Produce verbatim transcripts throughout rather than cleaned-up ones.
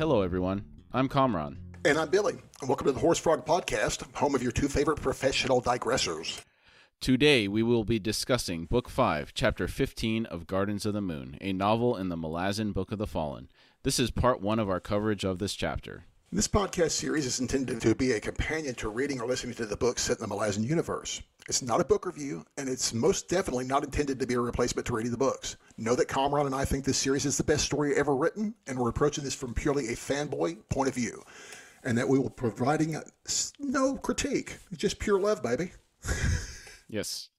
Hello, everyone. I'm Kamran. And I'm Billy. And welcome to the HorseFrog Podcast, home of your two favorite professional digressors. Today, we will be discussing Book five, Chapter fifteen of Gardens of the Moon, a novel in the Malazan Book of the Fallen. This is part one of our coverage of this chapter. This podcast series is intended to be a companion to reading or listening to the books set in the Malazan universe. It's not a book review, and it's most definitely not intended to be a replacement to reading the books. Know that Kamran and I think this series is the best story ever written, and we're approaching this from purely a fanboy point of view, and that we will be providing a, no critique. It's just pure love, baby. Yes.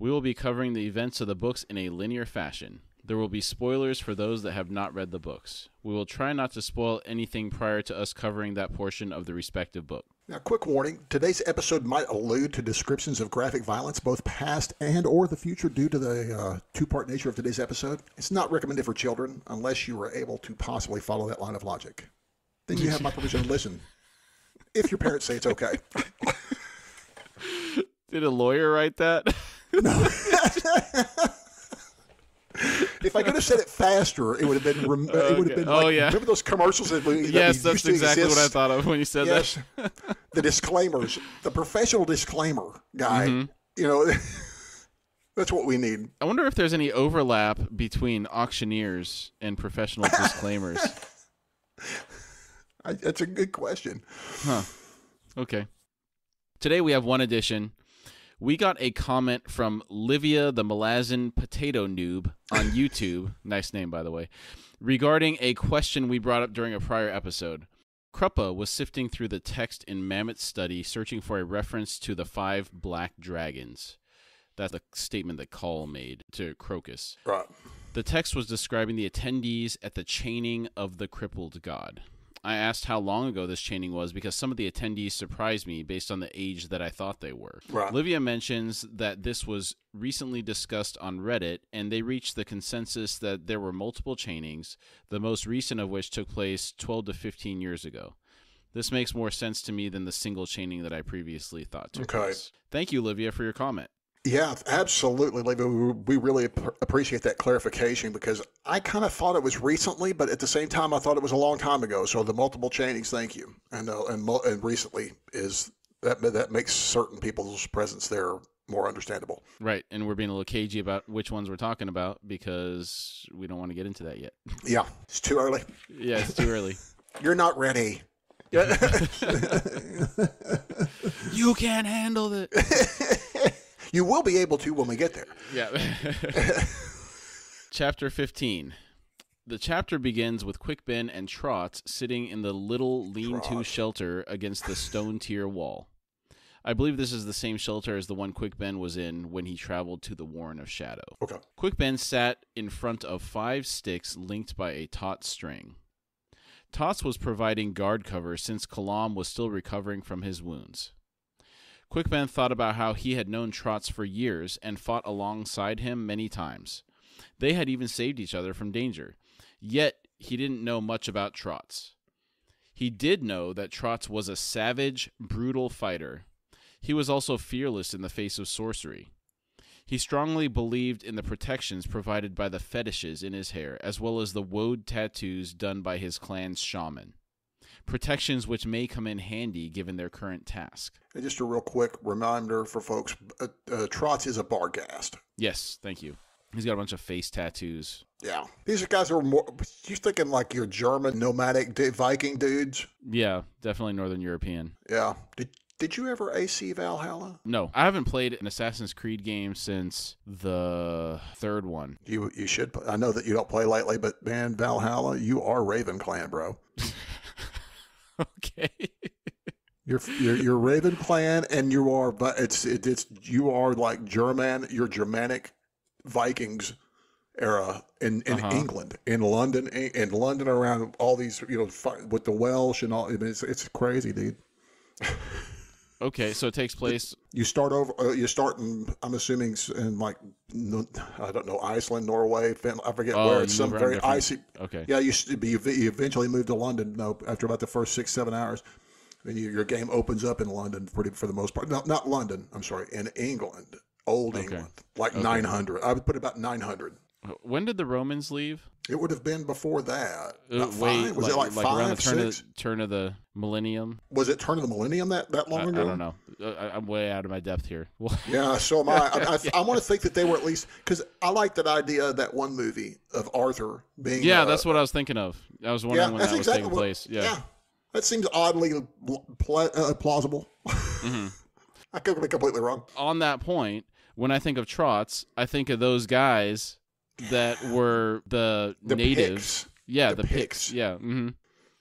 We will be covering the events of the books in a linear fashion. There will be spoilers for those that have not read the books. We will try not to spoil anything prior to us covering that portion of the respective book. Now, quick warning, today's episode might allude to descriptions of graphic violence, both past and or the future, due to the uh, two-part nature of today's episode. It's not recommended for children unless you are able to possibly follow that line of logic. Then you have my permission to listen, if your parents say it's okay. Did a lawyer write that? No. If I could have said it faster, it would have been. Rem uh, okay. It would have been. Like, oh yeah. Remember those commercials that we? That yes, we that's used to exactly exist? What I thought of when you said yes. that. The disclaimers, the professional disclaimer guy. Mm-hmm. You know, that's what we need. I wonder if there's any overlap between auctioneers and professional disclaimers. I, that's a good question. Huh. Okay. Today we have one edition. We got a comment from Livia the Malazan Potato Noob on YouTube, nice name by the way, regarding a question we brought up during a prior episode. Kruppe was sifting through the text in Mammoth's study, searching for a reference to the five black dragons. That's the statement that Coll made to Crokus. Right. The text was describing the attendees at the chaining of the crippled god. I asked how long ago this chaining was because some of the attendees surprised me based on the age that I thought they were. Right. Livia mentions that this was recently discussed on Reddit, and they reached the consensus that there were multiple chainings, the most recent of which took place twelve to fifteen years ago. This makes more sense to me than the single chaining that I previously thought took okay. place. Thank you, Livia, for your comment. Yeah, absolutely, Livia. We really appreciate that clarification because I kind of thought it was recently, but at the same time, I thought it was a long time ago. So the multiple chainings, thank you, and uh, and, and recently is that that makes certain people's presence there more understandable. Right, and we're being a little cagey about which ones we're talking about because we don't want to get into that yet. Yeah, it's too early. Yeah, it's too early. You're not ready. You can't handle it. You will be able to when we get there. Yeah. Chapter fifteen. The chapter begins with Quick Ben and Trotts sitting in the little lean-to shelter against the stone tier wall. I believe this is the same shelter as the one Quick Ben was in when he traveled to the Warren of Shadow. Okay. Quick Ben sat in front of five sticks linked by a taut string. Trotts was providing guard cover since Kalam was still recovering from his wounds. Quick Ben thought about how he had known Trotts for years and fought alongside him many times. They had even saved each other from danger. Yet, he didn't know much about Trotts. He did know that Trotts was a savage, brutal fighter. He was also fearless in the face of sorcery. He strongly believed in the protections provided by the fetishes in his hair, as well as the woad tattoos done by his clan's shaman. Protections which may come in handy given their current task. And just a real quick reminder for folks, uh, uh, Trotts is a Bargast. Yes, thank you. He's got a bunch of face tattoos. Yeah. These guys are more, you're thinking like your German nomadic Viking dudes. Yeah, definitely Northern European. Yeah. Did, did you ever A C Valhalla? No, I haven't played an Assassin's Creed game since the third one. You, you should, I know that you don't play lately, but man, Valhalla, you are Raven Clan, bro. Okay. You're, you're you're Raven Clan, and you are, but it's it, it's you are like German, your Germanic Vikings era in in uh-huh. England, in London, in London around all these, you know, with the Welsh and all. I mean, it's it's crazy, dude. Okay, so it takes place. You start over. Uh, you start in. I'm assuming in like no, I don't know Iceland, Norway, Finland. I forget oh, where. It's some very different. Icy. Okay. Yeah, you, you eventually move to London. No, after about the first six seven hours, and you, your game opens up in London. Pretty for the most part. No, not London. I'm sorry. In England, old okay. England, like okay. nine hundred. I would put about nine hundred. When did the Romans leave? It would have been before that. Uh, wait, was like, it like, like five, around the turn six? Of the, turn of the millennium? Was it turn of the millennium that, that long I, ago? I don't know. I, I'm way out of my depth here. Yeah, so am I. I, I, I want to think that they were at least, because I like that idea of that one movie of Arthur being. Yeah, uh, that's what I was thinking of. I was wondering yeah, when that exactly was taking what, place. Yeah. yeah, that seems oddly pl- uh, plausible. Mm-hmm. I could be completely wrong. On that point, when I think of Trotts, I think of those guys that were the, the natives. Picks. Yeah, the, the Picts. Picks. Yeah. Mm-hmm.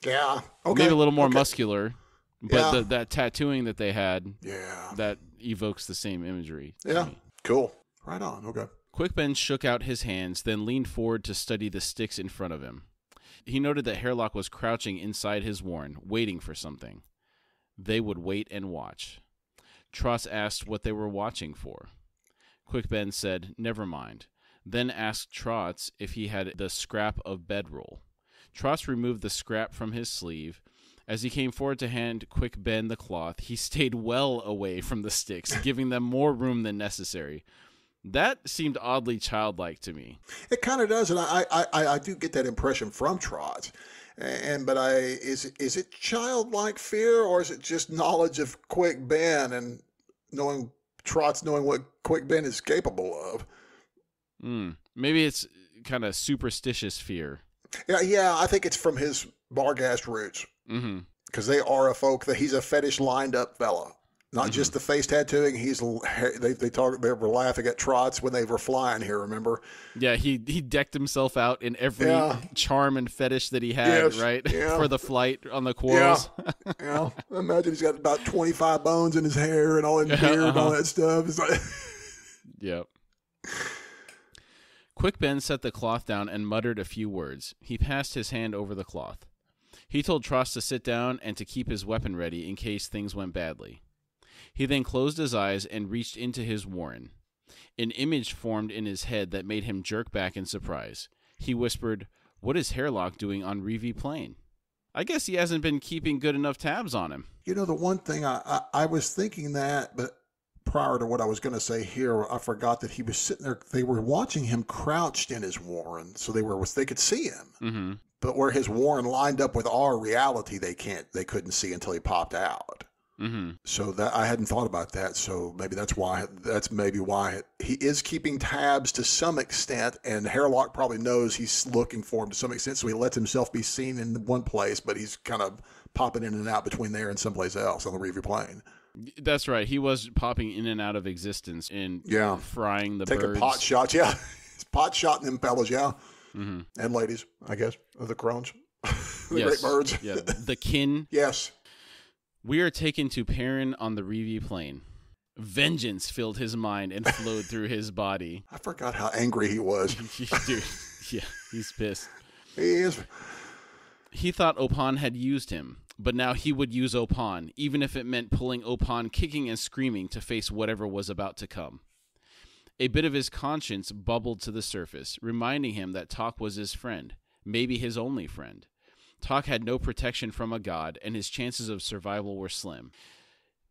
Yeah. Okay. Maybe a little more okay. muscular, but yeah. the, that tattooing that they had, yeah, that evokes the same imagery. Yeah. Me. Cool. Right on. Okay. Quick Ben shook out his hands, then leaned forward to study the sticks in front of him. He noted that Hairlock was crouching inside his warren, waiting for something. They would wait and watch. Trotts asked what they were watching for. Quick Ben said, never mind. Then asked Trotts if he had the scrap of bedroll. Trotts removed the scrap from his sleeve. As he came forward to hand Quick Ben the cloth, he stayed well away from the sticks, giving them more room than necessary. That seemed oddly childlike to me. It kind of does, and I, I, I, I do get that impression from Trotts. And but I is is it childlike fear, or is it just knowledge of Quick Ben and knowing Trotts knowing what Quick Ben is capable of? Mm. Maybe it's kind of superstitious fear. Yeah, yeah, I think it's from his Bargast roots. Mm-hmm. Because they are a folk that he's a fetish lined up fella, not mm-hmm. just the face tattooing. He's they they talk they were laughing at Trotts when they were flying here. Remember? Yeah, he he decked himself out in every yeah. charm and fetish that he had, yes. right? Yeah. For the flight on the quarrels. Yeah, yeah. Imagine he's got about twenty five bones in his hair and all in beard yeah, uh-huh. and all that stuff. It's like, yep. Quick Ben set the cloth down and muttered a few words. He passed his hand over the cloth. He told Trotts to sit down and to keep his weapon ready in case things went badly. He then closed his eyes and reached into his warren. An image formed in his head that made him jerk back in surprise. He whispered, "What is Hairlock doing on Rhivi Plain? I guess he hasn't been keeping good enough tabs on him." You know, the one thing I, I, I was thinking that, but... prior to what I was going to say here, I forgot that he was sitting there. They were watching him crouched in his warren, so they were they could see him. Mm-hmm. But where his warren lined up with our reality, they can't. They couldn't see until he popped out. Mm-hmm. So that I hadn't thought about that. So maybe that's why. That's maybe why he is keeping tabs to some extent, and Hairlock probably knows he's looking for him to some extent. So he lets himself be seen in one place, but he's kind of popping in and out between there and someplace else on the Rhivi Plain. That's right. He was popping in and out of existence and yeah. frying the Taking birds. Taking pot shots, yeah. He's pot shotting them fellas, yeah. Mm-hmm. And ladies, I guess, of the crones. the yes. great birds. Yeah. The kin. Yes. We are taken to Perrin on the Rhivi Plain. Vengeance filled his mind and flowed through his body. I forgot how angry he was. Dude, yeah, he's pissed. He is. He thought Oponn had used him. But now he would use Oponn, even if it meant pulling Oponn kicking and screaming to face whatever was about to come. A bit of his conscience bubbled to the surface, reminding him that Toc was his friend, maybe his only friend. Toc had no protection from a god, and his chances of survival were slim.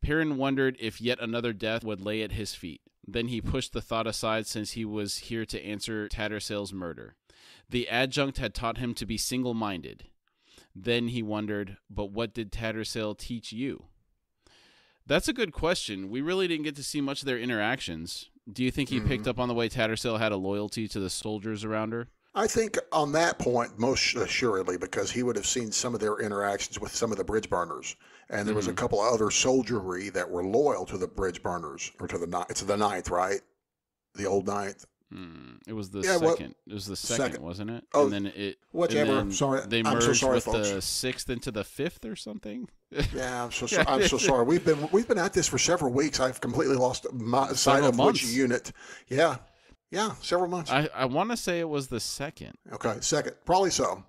Perrin wondered if yet another death would lay at his feet. Then he pushed the thought aside since he was here to answer Tattersail's murder. The adjunct had taught him to be single-minded. Then he wondered, but what did Tattersail teach you? That's a good question. We really didn't get to see much of their interactions. Do you think he mm-hmm. picked up on the way Tattersail had a loyalty to the soldiers around her? I think on that point, most assuredly, because he would have seen some of their interactions with some of the bridge burners. And there mm-hmm. was a couple of other soldiery that were loyal to the bridge burners, or to the, to the ninth, right? The old ninth. Mm, it was the yeah, second. Well, it was the second, second, wasn't it? Oh, and then it. Whichever. Then sorry, they merged I'm so sorry, with folks. The sixth into the fifth or something. Yeah, I'm so sorry. I'm so sorry. We've been we've been at this for several weeks. I've completely lost my sight of months. Which unit. Yeah, yeah, several months. I, I want to say it was the second. Okay, second, probably so.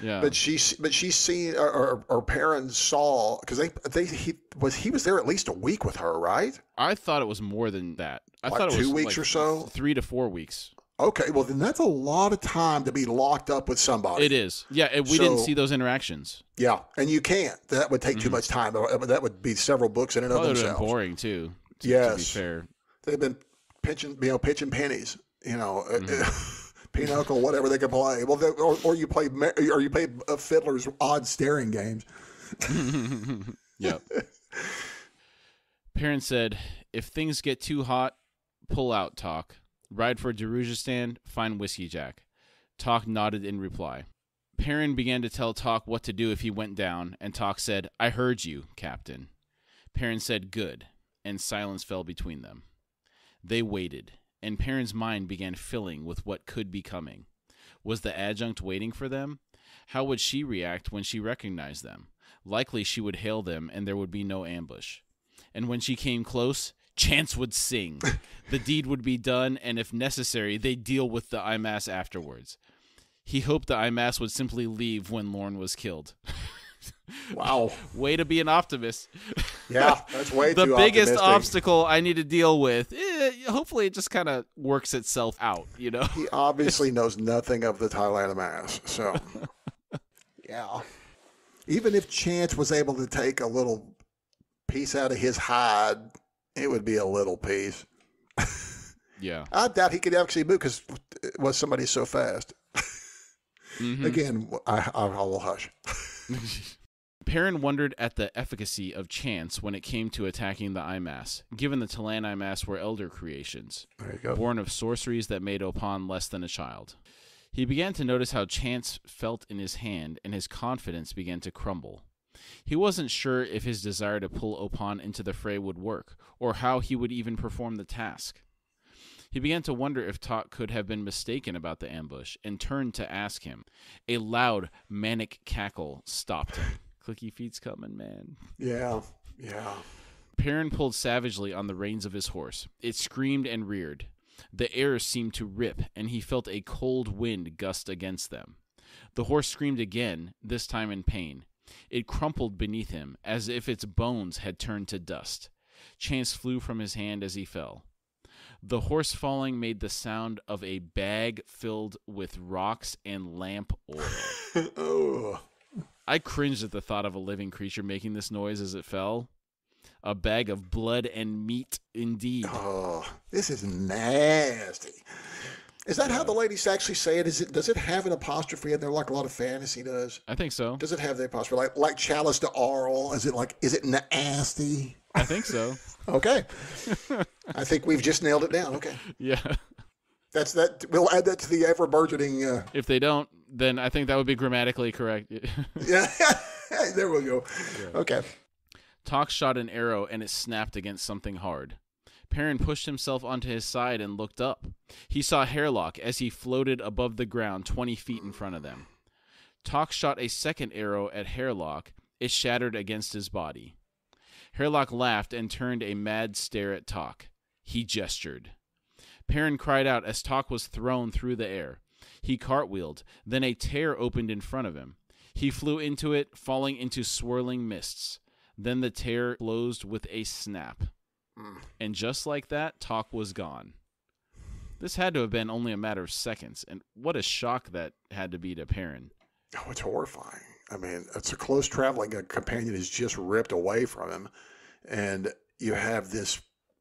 Yeah, but she but she seen or, or, or Perrin saw because they they he was he was there at least a week with her, right? I thought it was more than that. I like thought it two was two weeks like or so, three to four weeks. Okay, well then that's a lot of time to be locked up with somebody. It is, yeah. And we so, didn't see those interactions. Yeah, and you can't. That would take mm-hmm. too much time. That would be several books in and of themselves. It would have been boring too. To, yes, to be fair, they've been pitching, you know, pitching pennies. You know, mm-hmm. pinochle, whatever they could play. Well, they, or, or you play, or you play uh, fiddlers odd staring games. Yep. Perrin said, "If things get too hot, pull out, Toc. Ride for Darujistan, find Whiskey Jack." Toc nodded in reply. Perrin began to tell Toc what to do if he went down, and Toc said, "I heard you, Captain." Perrin said, "Good," and silence fell between them. They waited, and Perrin's mind began filling with what could be coming. Was the adjunct waiting for them? How would she react when she recognized them? Likely she would hail them, and there would be no ambush. And when she came close, Chance would sing. The deed would be done, and if necessary, they'd deal with the Imass afterwards. He hoped the Imass would simply leave when Lorn was killed. Wow. Way to be an optimist. Yeah, that's way the too The biggest optimistic. obstacle I need to deal with, eh, hopefully it just kind of works itself out, you know? He obviously knows nothing of the T'lan Imass, so. Yeah. Even if Chance was able to take a little piece out of his hide, it would be a little piece. Yeah. I doubt he could actually move because it was somebody so fast. Mm-hmm. Again, I, I, I will hush. Perrin wondered at the efficacy of Chance when it came to attacking the Imass, given the T'lan Imass were elder creations, there you go. born of sorceries that made Oponn less than a child. He began to notice how Chance felt in his hand, and his confidence began to crumble. He wasn't sure if his desire to pull Oponn into the fray would work, or how he would even perform the task. He began to wonder if Toc could have been mistaken about the ambush, and turned to ask him. A loud, manic cackle stopped him. Clicky feet's coming, man. Yeah, yeah. Perrin pulled savagely on the reins of his horse. It screamed and reared. The air seemed to rip, and he felt a cold wind gust against them. The horse screamed again, this time in pain. It crumpled beneath him, as if its bones had turned to dust. Chance flew from his hand as he fell. The horse falling made the sound of a bag filled with rocks and lamp oil. Oh. I cringed at the thought of a living creature making this noise as it fell. A bag of blood and meat, indeed. Oh, this is nasty. Is that yeah. how the ladies actually say it? Is it? Does it have an apostrophe in there like a lot of fantasy does? I think so. Does it have the apostrophe? Like, like chalice to aural? Is it like, is it nasty? I think so. Okay. I think we've just nailed it down. Okay. Yeah. That's that. We'll add that to the ever burgeoning. Uh... If they don't, then I think that would be grammatically correct. Yeah. There we go. Yeah. Okay. Toc shot an arrow and it snapped against something hard. Perrin pushed himself onto his side and looked up. He saw Hairlock as he floated above the ground twenty feet in front of them. Toc shot a second arrow at Hairlock. It shattered against his body. Hairlock laughed and turned a mad stare at Toc. He gestured. Perrin cried out as Toc was thrown through the air. He cartwheeled, then a tear opened in front of him. He flew into it, falling into swirling mists. Then the tear closed with a snap. And just like that, Toc was gone. This had to have been only a matter of seconds, and what a shock that had to be to Perrin. Oh, it's horrifying. I mean, it's a close traveling a companion is just ripped away from him, and you have this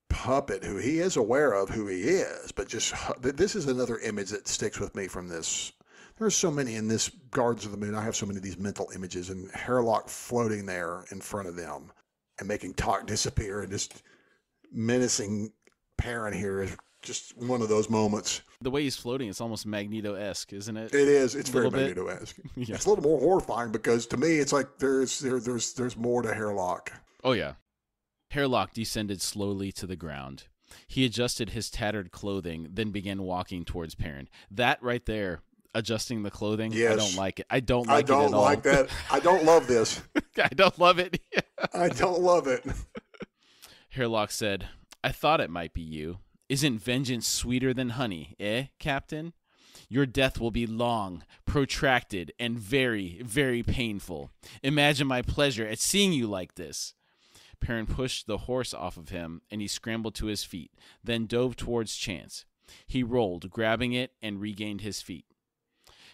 puppet who he is aware of who he is, but just this is another image that sticks with me from this. There's so many in this Gardens of the Moon. I have so many of these mental images, and Hairlock floating there in front of them and making Toc disappear and just menacing Perrin here is just one of those moments. The way he's floating, it's almost Magneto-esque, isn't it? It is. It's very Magneto-esque. Yeah. It's a little more horrifying because to me, it's like there's there, there's there's more to Hairlock. Oh yeah. Hairlock descended slowly to the ground. He adjusted his tattered clothing, then began walking towards Perrin. That right there, adjusting the clothing. Yes. I don't like it. I don't like it at all. I don't like that. I don't love this. I don't love it. I don't love it. Hairlock said, "I thought it might be you. Isn't vengeance sweeter than honey, eh, Captain? Your death will be long, protracted, and very, very painful. Imagine my pleasure at seeing you like this." Perrin pushed the horse off of him, and he scrambled to his feet, then dove towards Chance. He rolled, grabbing it, and regained his feet.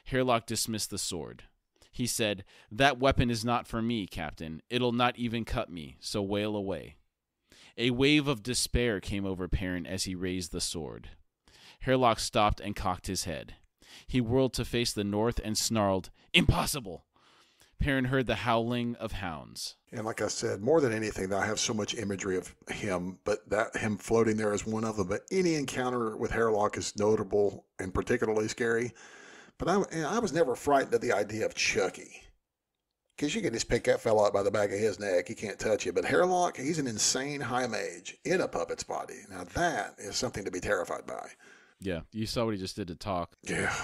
Hairlock dismissed the sword. He said, "That weapon is not for me, Captain. It'll not even cut me, so wail away." A wave of despair came over Perrin as he raised the sword. Hairlock stopped and cocked his head. He whirled to face the north and snarled, "Impossible!" Perrin heard the howling of hounds. And like I said, more than anything, I have so much imagery of him, but that him floating there is one of them. But any encounter with Hairlock is notable and particularly scary. But I, I was never frightened at the idea of Chucky, because you can just pick that fella up by the back of his neck. He can't touch you. But Hairlock, he's an insane high mage in a puppet's body. Now that is something to be terrified by. Yeah, you saw what he just did to Toc. Yeah.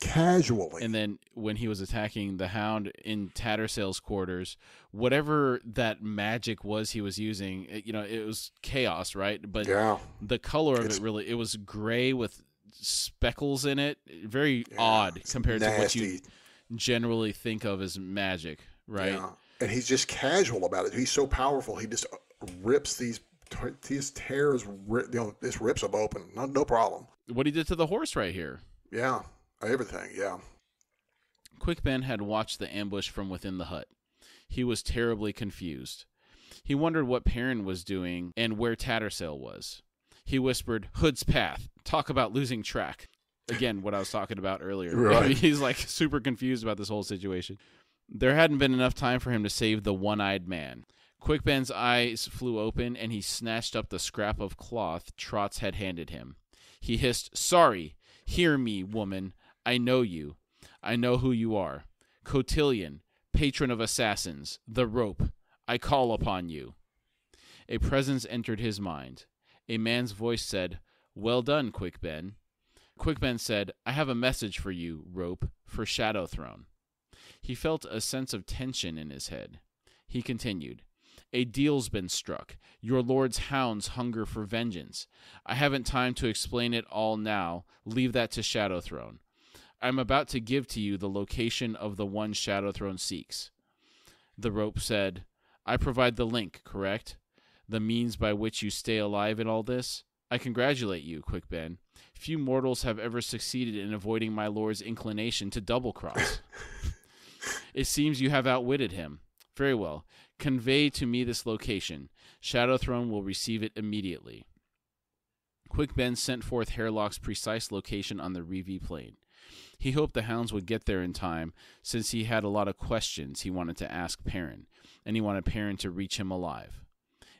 Casually. And then when he was attacking the hound in Tattersail's quarters, whatever that magic was he was using, it, you know, it was chaos, right? But yeah. the color of it's, it really, it was gray with speckles in it. Very yeah, odd compared nasty. to what you generally think of as magic, right? Yeah. And he's just casual about it. He's so powerful. He just rips these, these tears, you know, this rips them open. No, no problem. What he did to the horse right here. Yeah. Everything, yeah. Quick Ben had watched the ambush from within the hut. He was terribly confused. He wondered what Perrin was doing and where Tattersail was. He whispered, "Hood's path. Talk about losing track." Again, what I was talking about earlier. Right. He's like super confused about this whole situation. There hadn't been enough time for him to save the one-eyed man. Quick Ben's eyes flew open and he snatched up the scrap of cloth Trotts had handed him. He hissed, "Sorry, hear me, woman. I know you. I know who you are. Cotillion, patron of assassins, the rope. I call upon you." A presence entered his mind. A man's voice said, "Well done, Quick Ben." Quick Ben said, "I have a message for you, rope, for Shadowthrone." He felt a sense of tension in his head. He continued, "A deal's been struck. Your lord's hounds hunger for vengeance. I haven't time to explain it all now. Leave that to Shadowthrone. I'm about to give to you the location of the one Shadowthrone seeks." The rope said, "I provide the link, correct? The means by which you stay alive in all this? I congratulate you, Quick Ben. Few mortals have ever succeeded in avoiding my lord's inclination to double-cross. It seems you have outwitted him. Very well. Convey to me this location. Shadowthrone will receive it immediately." Quick Ben sent forth Hairlock's precise location on the Rhivi Plain. He hoped the hounds would get there in time, since he had a lot of questions he wanted to ask Perrin, and he wanted Perrin to reach him alive.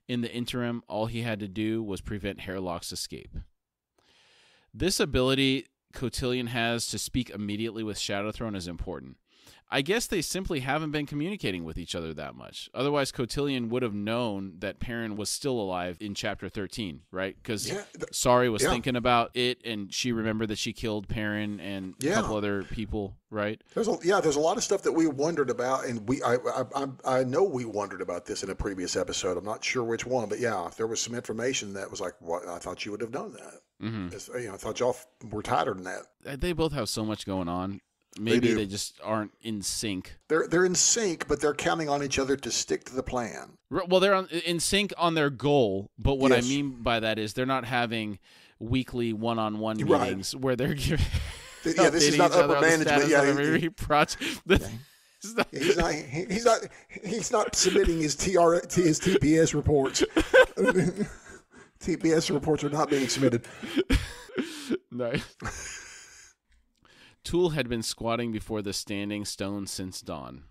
In the interim, all he had to do was prevent Hairlock's escape. This ability Cotillion has to speak immediately with Shadowthrone is important. I guess they simply haven't been communicating with each other that much. Otherwise, Cotillion would have known that Perrin was still alive in Chapter thirteen, right? Because yeah, Sari was yeah. thinking about it, and she remembered that she killed Perrin and yeah. a couple other people, right? There's a, yeah, there's a lot of stuff that we wondered about, and we I, I, I, I know we wondered about this in a previous episode. I'm not sure which one, but yeah, there was some information that was like, "What? I thought you would have known that." Mm-hmm. You know, I thought y'all were tighter than that. They both have so much going on. Maybe they, they just aren't in sync. They're they're in sync, but they're counting on each other to stick to the plan. Well, they're on, in sync on their goal, but what yes. I mean by that is they're not having weekly one-on-one -on -one meetings right. where they're giving. Yeah, this is not upper management. Yeah, he, he, project. yeah. He's not, he's not. He's not. He's not submitting his T R his T P S reports. T P S reports are not being submitted. No. Tool had been squatting before the standing stone since dawn.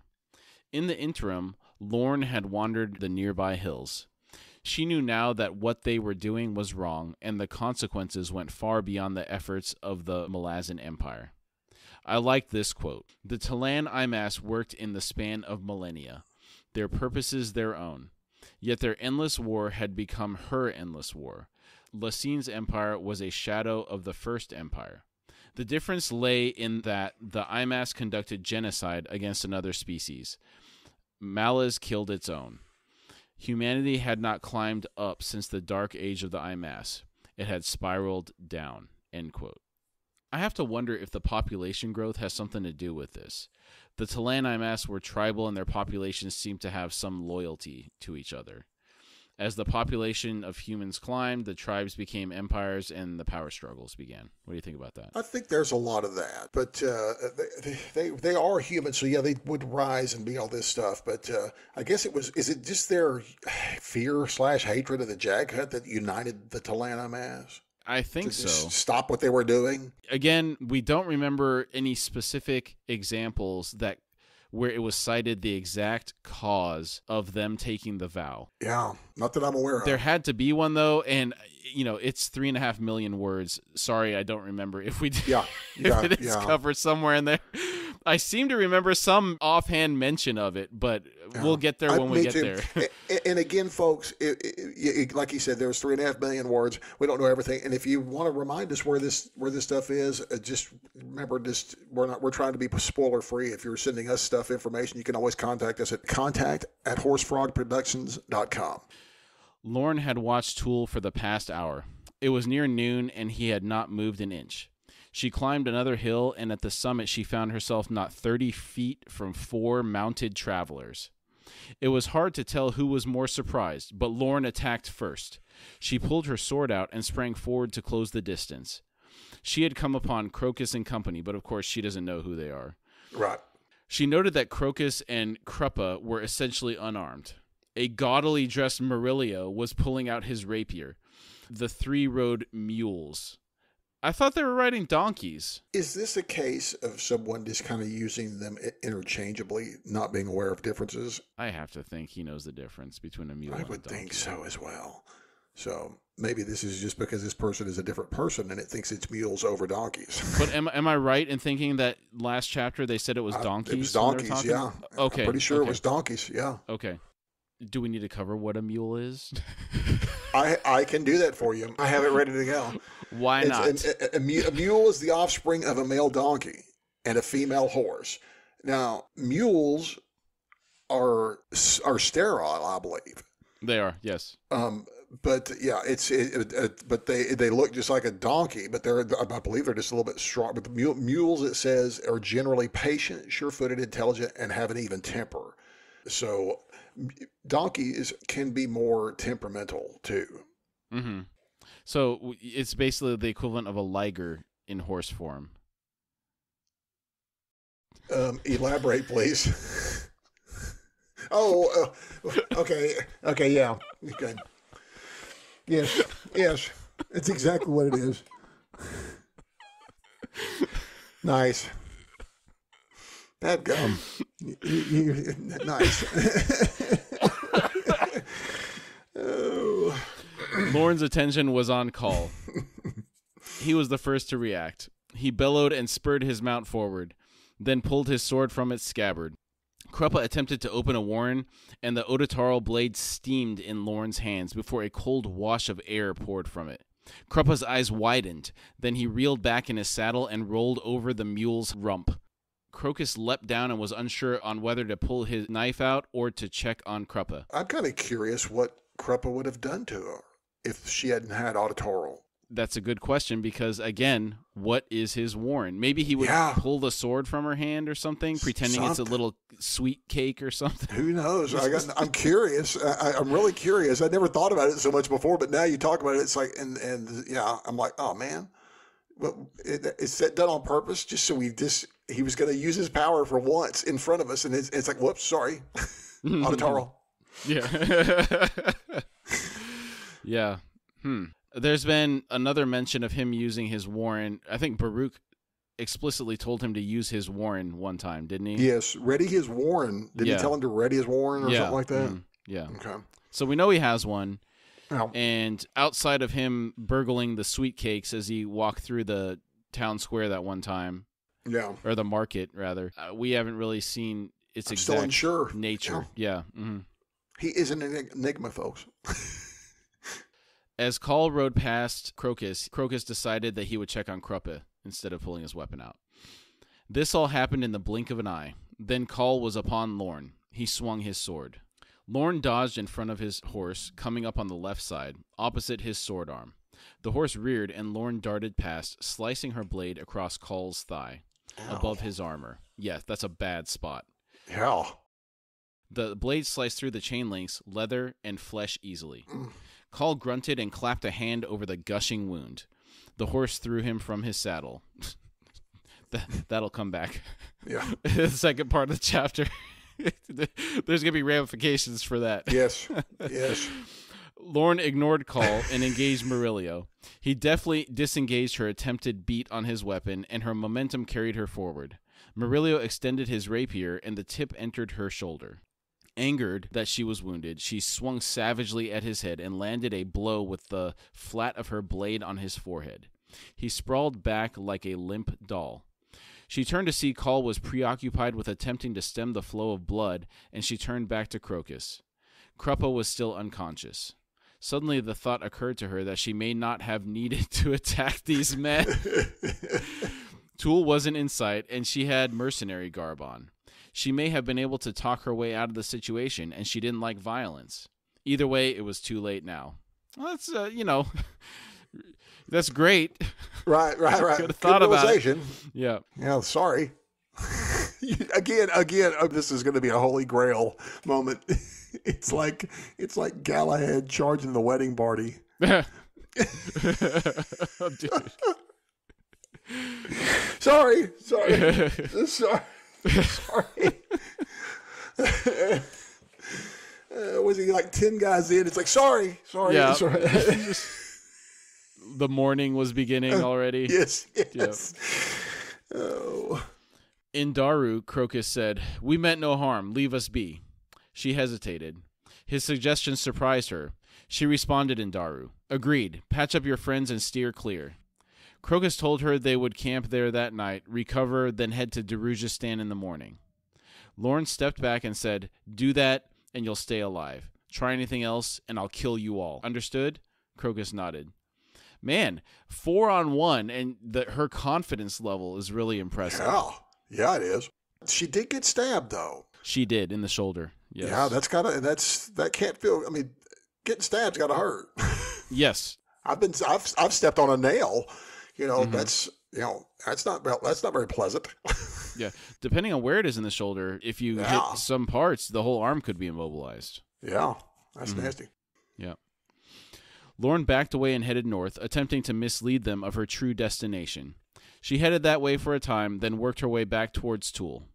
In the interim, Lorn had wandered the nearby hills. She knew now that what they were doing was wrong, and the consequences went far beyond the efforts of the Malazan Empire. I liked this quote. "The T'lan Imass worked in the span of millennia, their purposes their own. Yet their endless war had become her endless war. Lassine's empire was a shadow of the First Empire. The difference lay in that the Imass conducted genocide against another species. Malaz killed its own. Humanity had not climbed up since the dark age of the Imass. It had spiraled down." End quote. I have to wonder if the population growth has something to do with this. The T'lan Imass were tribal and their populations seemed to have some loyalty to each other. As the population of humans climbed, the tribes became empires, and the power struggles began. What do you think about that? I think there's a lot of that, but uh, they, they they are human, so yeah, they would rise and be all this stuff. But uh, I guess it was is it just their fear slash hatred of the Jaghut that united the T'lan Imass? I think to so. Stop what they were doing. Again, we don't remember any specific examples that where it was cited the exact cause of them taking the vow. Yeah, not that I'm aware of. There had to be one, though, and, you know, it's three and a half million words. Sorry, I don't remember if we did. Yeah, yeah, if it is yeah. covered somewhere in there. I seem to remember some offhand mention of it, but yeah. we'll get there when I, we get too. there. And, and again, folks, it, it, it, like you said, there was three and a half million words. We don't know everything, and if you want to remind us where this where this stuff is, uh, just remember, just we're not we're trying to be spoiler free. If you're sending us stuff, information, you can always contact us at contact at horsefrog productions dot com. Lorn had watched Tool for the past hour. It was near noon, and he had not moved an inch. She climbed another hill, and at the summit she found herself not thirty feet from four mounted travelers. It was hard to tell who was more surprised, but Lorn attacked first. She pulled her sword out and sprang forward to close the distance. She had come upon Crokus and company, but of course she doesn't know who they are. Right. She noted that Crokus and Kruppe were essentially unarmed. A gaudily dressed Murillo was pulling out his rapier. The three rode mules. I thought they were riding donkeys. Is this a case of someone just kind of using them interchangeably, not being aware of differences? I have to think he knows the difference between a mule I and a donkey. I would think so as well. So maybe this is just because this person is a different person and it thinks it's mules over donkeys. But am, am I right in thinking that last chapter they said it was donkeys? I, it was donkeys, yeah. Okay. I'm pretty sure okay. it was donkeys, yeah. Okay. Do we need to cover what a mule is? I I can do that for you. I have it ready to go. Why it's, not? A, a, a mule is the offspring of a male donkey and a female horse. Now, mules are are sterile, I believe. They are, yes. Um, but yeah, it's it, it, but they they look just like a donkey, but they're I believe they're just a little bit strong. But the mule, mules, it says, are generally patient, sure-footed, intelligent, and have an even temper. So donkeys can be more temperamental too. Mm-hmm. So it's basically the equivalent of a liger in horse form. Um, elaborate, please. oh, uh, okay. Okay. Yeah. Okay. Yes. Yes. It's exactly what it is. Nice. That gum. you, you, nice. oh. Lorne's attention was on Coll. He was the first to react. He bellowed and spurred his mount forward, then pulled his sword from its scabbard. Kruppe attempted to open a warren, and the Odotaro blade steamed in Lorne's hands before a cold wash of air poured from it. Kruppe's eyes widened, then he reeled back in his saddle and rolled over the mule's rump. Crokus leapt down and was unsure on whether to pull his knife out or to check on Kruppe. I'm kind of curious what Kruppe would have done to her if she hadn't had Odotaro. That's a good question because, again, what is his warren? Maybe he would yeah. pull the sword from her hand or something, pretending something. It's a little sweet cake or something. Who knows? I got, I'm curious. I, I'm really curious. I never thought about it so much before, but now you talk about it, it's like, and, and yeah, I'm like, oh, man. Well, it, it's that done on purpose just so we just he was going to use his power for once in front of us and it's, it's like whoops sorry Odotaro. yeah yeah hmm There's been another mention of him using his warren. I think Baruch explicitly told him to use his warren one time, didn't he? Yes, ready his warren. Did yeah. he tell him to ready his warren or yeah. something like that? Mm-hmm. Yeah. Okay. So we know he has one. Oh. And outside of him burgling the sweet cakes as he walked through the town square that one time, yeah, or the market rather, uh, we haven't really seen its I'm exact unsure. nature. Yeah, yeah. Mm-hmm. He is an enigma, folks. As Coll rode past Crokus, Crokus decided that he would check on Kruppe instead of pulling his weapon out. This all happened in the blink of an eye. Then Coll was upon Lorn. He swung his sword. Lorn dodged in front of his horse, coming up on the left side, opposite his sword arm. The horse reared, and Lorn darted past, slicing her blade across Cole's thigh, Ow. above his armor. Yes, yeah, that's a bad spot. Hell. The blade sliced through the chain links, leather, and flesh easily. Mm. Coll grunted and clapped a hand over the gushing wound. The horse threw him from his saddle. that, that'll come back. Yeah. The second part of the chapter. There's going to be ramifications for that. Yes. Yes. Lorn ignored Coll and engaged Murillo. He deftly disengaged her attempted beat on his weapon, and her momentum carried her forward. Murillo extended his rapier, and the tip entered her shoulder. Angered that she was wounded, she swung savagely at his head and landed a blow with the flat of her blade on his forehead. He sprawled back like a limp doll. She turned to see Coll was preoccupied with attempting to stem the flow of blood, and she turned back to Crokus. Kruppe was still unconscious. Suddenly the thought occurred to her that she may not have needed to attack these men. Tool wasn't in sight, and she had mercenary garb on. She may have been able to talk her way out of the situation, and she didn't like violence. Either way, it was too late now. Well, that's, uh, you know, that's great. Right, right, right. Could have thought about it. Yeah. Yeah, sorry. again, again, oh, this is going to be a holy grail moment. It's like it's like Galahad charging the wedding party. Oh, dude. sorry, sorry, sorry, sorry. uh, was he like ten guys in? It's like sorry, sorry, yeah. sorry. The morning was beginning already. Uh, yes, yes. Yep. Oh. In Daru, Crokus said, "We meant no harm. Leave us be." She hesitated. His suggestion surprised her. She responded in Daru. Agreed. Patch up your friends and steer clear. Crokus told her they would camp there that night, recover, then head to Darujistan in the morning. Lorn stepped back and said, "Do that, and you'll stay alive. Try anything else, and I'll kill you all. Understood?" Crokus nodded. Man, four on one, and the, her confidence level is really impressive. Yeah, yeah, it is. She did get stabbed, though. She did, in the shoulder. Yes. Yeah, that's gotta. That's that can't feel. I mean, getting stabbed's gotta hurt. Yes, I've been. I've I've stepped on a nail. You know, mm-hmm. that's you know that's not that's not very pleasant. Yeah, depending on where it is in the shoulder, if you yeah. hit some parts, the whole arm could be immobilized. Yeah, that's mm-hmm. nasty. Yeah. Lorn backed away and headed north, attempting to mislead them of her true destination. She headed that way for a time, then worked her way back towards Tool.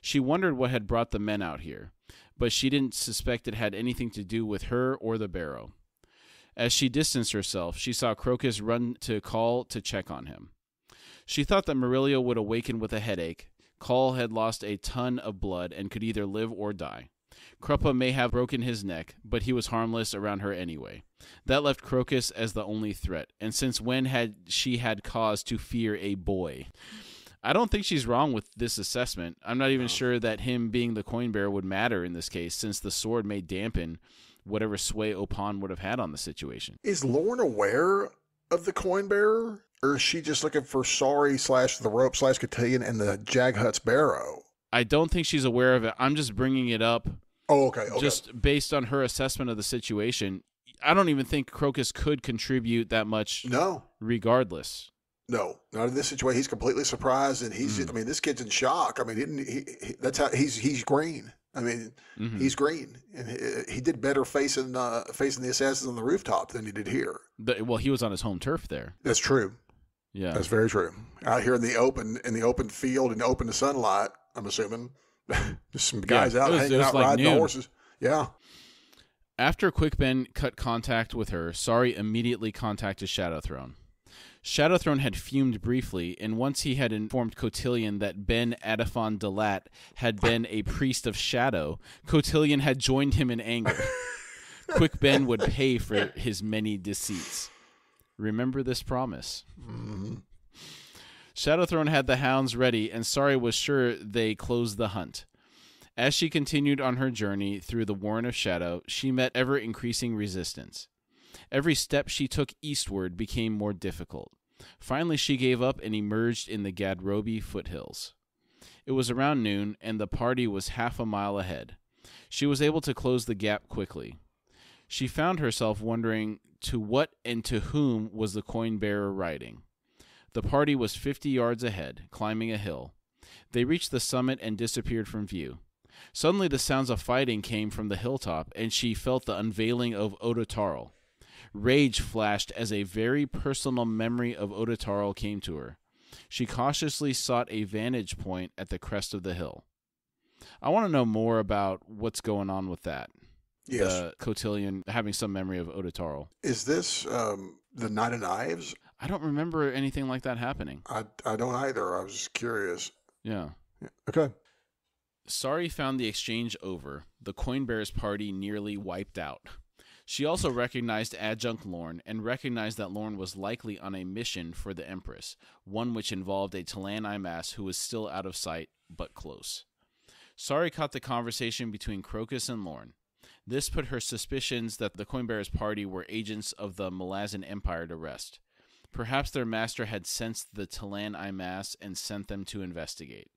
She wondered what had brought the men out here, but she didn't suspect it had anything to do with her or the barrow. As she distanced herself, she saw Crokus run to Coll to check on him. She thought that Murillo would awaken with a headache. Coll had lost a ton of blood and could either live or die. Kruppe may have broken his neck, but he was harmless around her anyway. That left Crokus as the only threat, and since when had she had cause to fear a boy? I don't think she's wrong with this assessment. I'm not even no. sure that him being the coin bearer would matter in this case, since the sword may dampen whatever sway Oponn would have had on the situation. Is Lorn aware of the coin bearer, or is she just looking for sorry slash the rope slash Cotillion and the Jaghut's barrow? I don't think she's aware of it. I'm just bringing it up. Oh, okay. okay. Just based on her assessment of the situation, I don't even think Crokus could contribute that much. No. Regardless. No, not in this situation. He's completely surprised, and he's. Mm. I mean, this kid's in shock. I mean, he, he, that's how he's. He's green. I mean, mm-hmm. he's green, and he, he did better facing uh, facing the assassins on the rooftop than he did here. The, well, he was on his home turf there. That's true. Yeah, that's very true. Out here in the open, in the open field, and open to sunlight. I'm assuming there's some guys yeah, out was, hanging out like riding noon. the horses. Yeah. After Quick Ben cut contact with her, Sari immediately contacted Shadowthrone. Shadowthrone had fumed briefly, and once he had informed Cotillion that Ben Adafon Delat had been a priest of shadow, Cotillion had joined him in anger. Quick Ben would pay for his many deceits. Remember this promise. Mm-hmm. Shadowthrone had the hounds ready, and Sari was sure they closed the hunt. As she continued on her journey through the Warren of Shadow, she met ever-increasing resistance. Every step she took eastward became more difficult. Finally, she gave up and emerged in the Gadrobi foothills. It was around noon, and the party was half a mile ahead. She was able to close the gap quickly. She found herself wondering to what and to whom was the coin-bearer riding. The party was fifty yards ahead, climbing a hill. They reached the summit and disappeared from view. Suddenly, the sounds of fighting came from the hilltop, and she felt the unveiling of Odotaro. Rage flashed as a very personal memory of Odotaro came to her. She cautiously sought a vantage point at the crest of the hill. I want to know more about what's going on with that. yes. the Cotillion having some memory of Odotaro. Is this um, the Knight of Knives? I don't remember anything like that happening. I, I don't either. I was just curious. Yeah. yeah. Okay. Sari found the exchange over. The Coinbearers party nearly wiped out. She also recognized Adjunct Lorn and recognized that Lorn was likely on a mission for the Empress, one which involved a T'lan Imass who was still out of sight but close. Sari caught the conversation between Crokus and Lorn. This put her suspicions that the Coinbearers party were agents of the Malazan Empire to rest. Perhaps their master had sensed the T'lan Imass and sent them to investigate.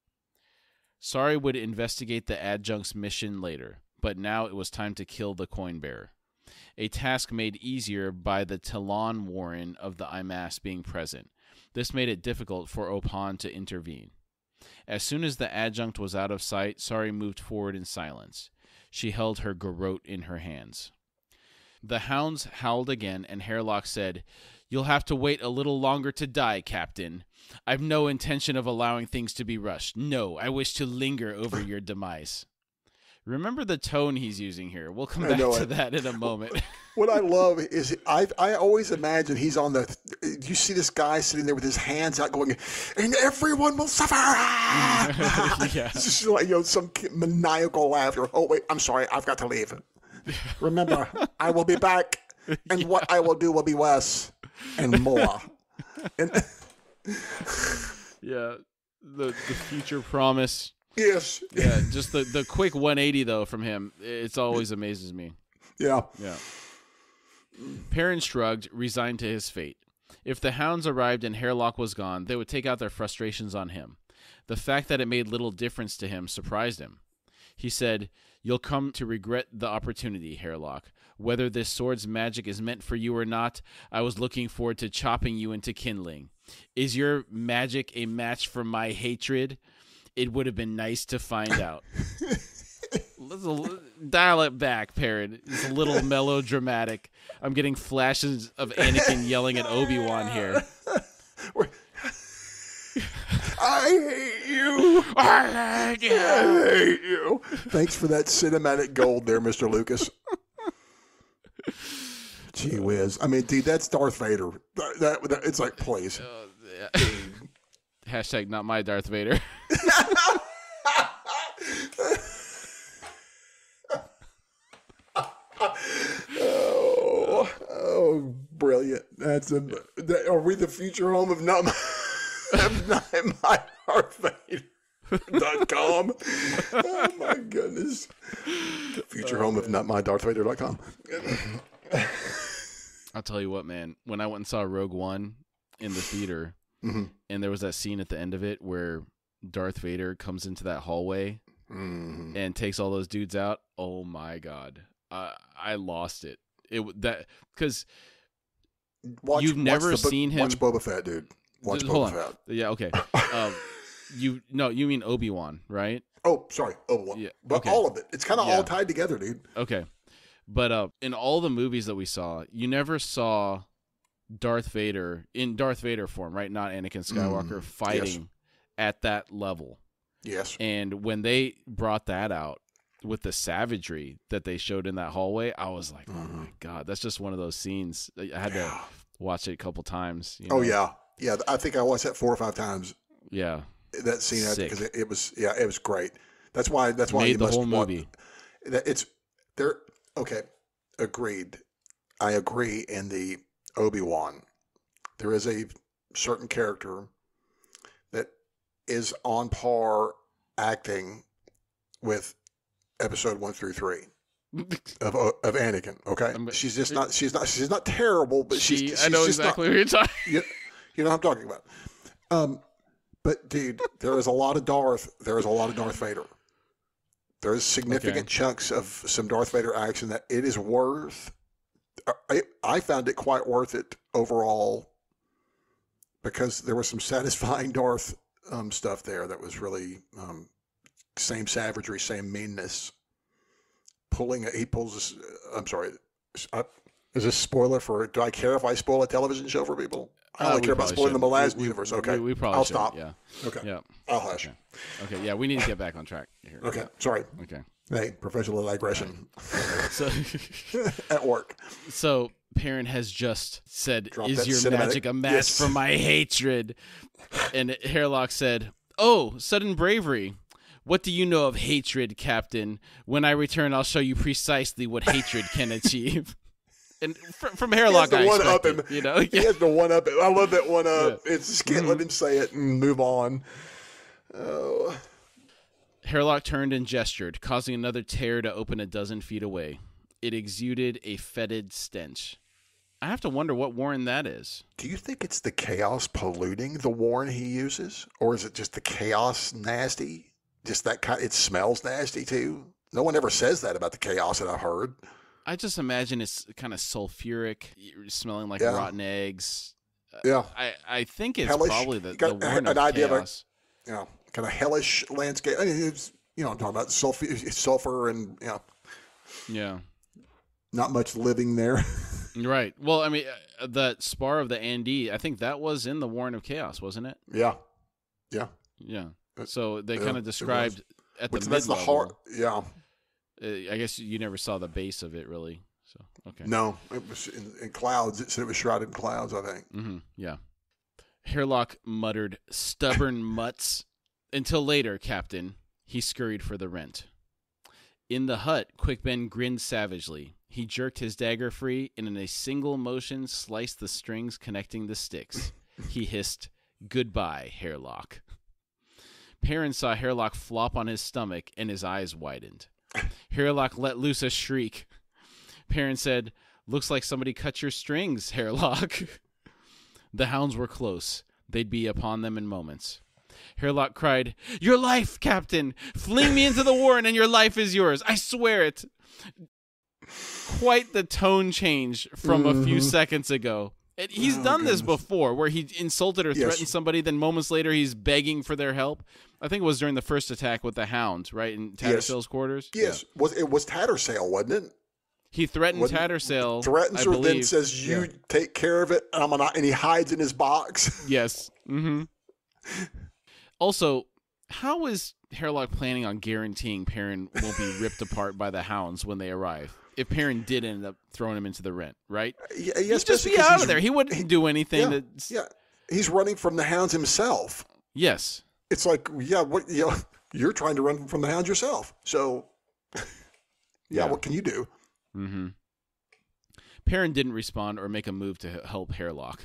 Sari would investigate the adjunct's mission later, but now it was time to kill the Coinbearer. A task made easier by the T'lan Warren of the Imass being present. This made it difficult for Oponn to intervene. As soon as the adjunct was out of sight, Sari moved forward in silence. She held her garrote in her hands. The hounds howled again, and Hairlock said, "You'll have to wait a little longer to die, Captain. I've no intention of allowing things to be rushed. No, I wish to linger over your demise." Remember the tone he's using here. We'll come back to I, that in a moment. What I love is I I always imagine he's on the – you see this guy sitting there with his hands out going, "And everyone will suffer." yeah. It's just like, you know, some maniacal laughter. "Oh, wait, I'm sorry. I've got to leave. Remember, I will be back, and yeah. what I will do will be worse and more." And yeah, the, the future promise. Yes. Yeah, just the, the quick one eighty, though, from him. It's always amazes me. Yeah. Yeah. Perrin shrugged, resigned to his fate. If the hounds arrived and Hairlock was gone, they would take out their frustrations on him. The fact that it made little difference to him surprised him. He said, "You'll come to regret the opportunity, Hairlock. Whether this sword's magic is meant for you or not, I was looking forward to chopping you into kindling. Is your magic a match for my hatred? It would have been nice to find out." Let's a, dial it back, Perrin. It's a little melodramatic. I'm getting flashes of Anakin yelling at Obi-Wan here. I hate you. I hate you. I hate you. Thanks for that cinematic gold there, Mister Lucas. Gee whiz. I mean, dude, that's Darth Vader. That, that, it's like, please. Uh, yeah. Hashtag not my Darth Vader. oh, oh, brilliant. That's a, that, are we the future home of not my, of not my Darth Vader dot com? Oh, my goodness. Future oh, home man. of not my Darth Vader dot com. I'll tell you what, man. When I went and saw Rogue One in the theater, Mm-hmm. and there was that scene at the end of it where Darth Vader comes into that hallway mm-hmm. and takes all those dudes out. Oh my God, uh, I lost it. It that because you've never watch the, seen him. Watch Boba Fett, dude. Watch Hold Boba on. Fett. Yeah, okay. um, you no, you mean Obi-Wan, right? Oh, sorry, Obi-Wan. Yeah, but okay. all of it. It's kind of yeah. all tied together, dude. Okay, but uh, in all the movies that we saw, you never saw Darth Vader in Darth Vader form, right? Not Anakin Skywalker mm, fighting yes. at that level. Yes. And when they brought that out with the savagery that they showed in that hallway, I was like, mm-hmm. oh my God, that's just one of those scenes. I had yeah. to watch it a couple times. You know? Oh yeah. Yeah. I think I watched that four or five times. Yeah. That scene. Because it, it was, yeah, it was great. That's why, that's why Made you the must whole movie. Want, it's there. Okay. Agreed. I agree in the Obi-Wan. There is a certain character that is on par acting with episode one through three of of Anakin. Okay, she's just not. She's not. She's not terrible, but she, she's, she's. I know just exactly not, what you're talking. You, you know what I'm talking about. Um, but dude, there is a lot of Darth. There is a lot of Darth Vader. There is significant okay. chunks of some Darth Vader action that it is worth. I, I found it quite worth it overall because there was some satisfying Darth um, stuff there that was really um, same savagery, same meanness. Pulling, a, he pulls this, I'm sorry, I, is this a spoiler for, do I care if I spoil a television show for people? I only uh, care about spoiling should. the Malazan we, universe. Okay. We, we probably I'll should. stop. Yeah. Okay. Yeah. I'll hush. Okay. okay. Yeah. We need to get back on track here. Okay. Yeah. Sorry. Okay. Hey, professional digression. So at work. So Perrin has just said, Drop "Is your cinematic. magic a mask yes. for my hatred?" And Hairlock said, "Oh, sudden bravery. What do you know of hatred, Captain? When I return, I'll show you precisely what hatred can achieve." And from, from Hairlock, I one expected, up him. You know, yeah. He has the one up. I love that one up. Yeah. It's just can't mm-hmm. let him say it and move on. Oh. Hairlock turned and gestured, causing another tear to open a dozen feet away. It exuded a fetid stench. I have to wonder what Warren that is. Do you think it's the chaos polluting the Warren he uses? Or is it just the chaos nasty? Just that kind, it smells nasty too? No one ever says that about the chaos that I've heard. I just imagine it's kind of sulfuric, smelling like yeah. rotten eggs. Yeah. I, I think it's hellish, probably the, got, the Warren an of idea chaos. Of a, you know, kind of hellish landscape. I mean, it's, you know, I'm talking about sulfur, sulfur and, you know. Yeah. Not much living there. Right. Well, I mean, the Spar of the Andes, I think that was in the Warren of Chaos, wasn't it? Yeah. Yeah. Yeah. So they yeah, kind of described at the mid-level. That's the heart. Yeah. I guess you never saw the base of it, really. So okay. No, it was in, in clouds. It said it was shrouded in clouds, I think. Mm-hmm. Yeah. Hairlock muttered, "Stubborn mutts." "Until later, Captain." He scurried for the rent. In the hut, Quick Ben grinned savagely. He jerked his dagger free and in a single motion sliced the strings connecting the sticks. He hissed, "Goodbye, Hairlock." Perrin saw Hairlock flop on his stomach and his eyes widened. Hairlock let loose a shriek. Perrin said, "Looks like somebody cut your strings, Hairlock." The hounds were close. They'd be upon them in moments. Hairlock cried, "Your life, Captain! Fling me into the Warren and your life is yours! I swear it!" Quite the tone change from mm-hmm. a few seconds ago. And he's oh, done goodness. this before, where he insulted or threatened yes. somebody, then moments later he's begging for their help. I think it was during the first attack with the Hound, right, in Tattersail's yes. quarters? Yes. Yeah. Was, it was Tattersail, wasn't it? He threatened when Tattersail, Threatens I her, believe. then says, you yeah. take care of it, and, I'm not, and he hides in his box. Yes. Mm-hmm. Also, how is Hairlock planning on guaranteeing Perrin will be ripped apart by the hounds when they arrive? If Perrin did end up throwing him into the rent, right? Yeah, yeah, he'd just be out of there. He wouldn't he, do anything. Yeah, to... yeah, he's running from the hounds himself. Yes. It's like, yeah, what, you know, you're trying to run from the hounds yourself. So, yeah, yeah. what can you do? Mm-hmm. Perrin didn't respond or make a move to help Hairlock.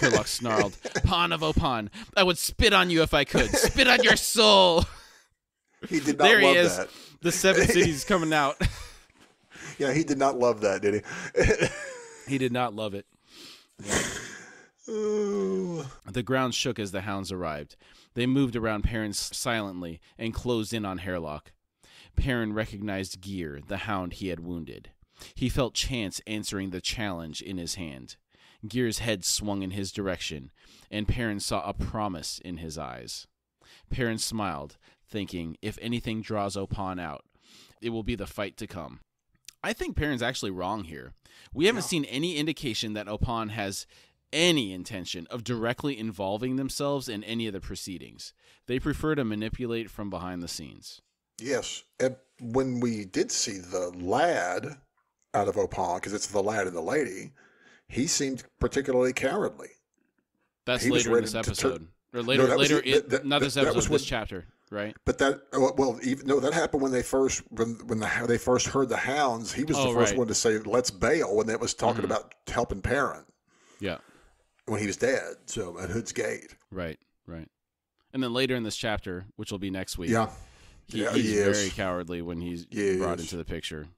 Hairlock snarled, "Pawn of Oponn, I would spit on you if I could. Spit on your soul." He did not there love he is. that. The Seven Cities coming out. Yeah, he did not love that, did he? He did not love it. Ooh. The ground shook as the hounds arrived. They moved around Perrin silently and closed in on Hairlock. Perrin recognized Gear, the hound he had wounded. He felt Chance answering the challenge in his hand. Gear's head swung in his direction, and Perrin saw a promise in his eyes. Perrin smiled, thinking, if anything draws Oponn out, it will be the fight to come. I think Perrin's actually wrong here. We haven't yeah. seen any indication that Oponn has any intention of directly involving themselves in any of the proceedings. They prefer to manipulate from behind the scenes. Yes, and when we did see the lad out of Oponn, because it's the lad and the lady, he seemed particularly cowardly. That's he later in this episode. Or later, no, later, was, it, that, not this that, episode, that was when, this chapter, right? But that, well, even, no, that happened when they first, when when the, they first heard the hounds. He was oh, the first right. one to say, "Let's bail," when that was talking mm-hmm. about helping Perrin. Yeah, when he was dead. So at Hood's Gate. Right, right. And then later in this chapter, which will be next week. Yeah, he, yeah he's yes. very cowardly when he's yes. brought into the picture.